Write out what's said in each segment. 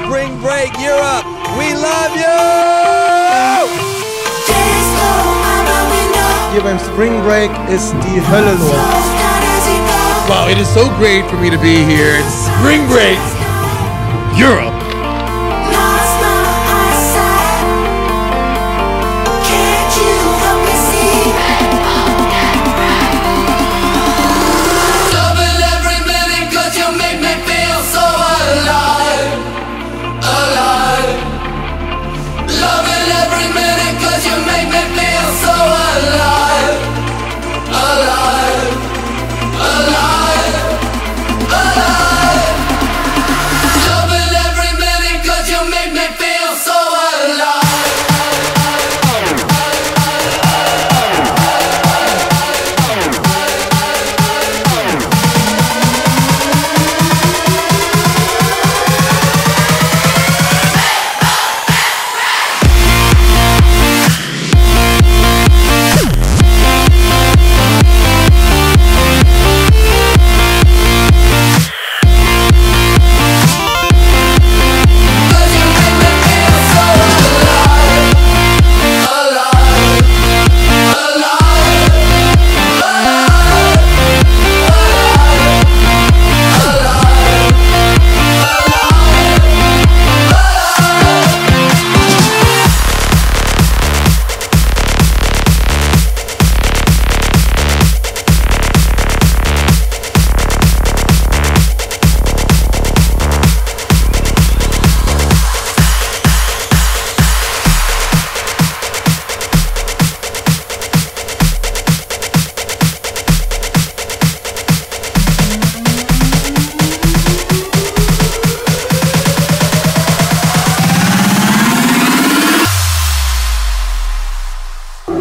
Spring Break Europe, we love you! Here beim Spring Break ist die Hölle los. Wow, it is so great for me to be here at Spring Break Europe.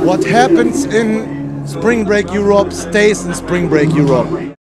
What happens in Spring Break Europe stays in Spring Break Europe.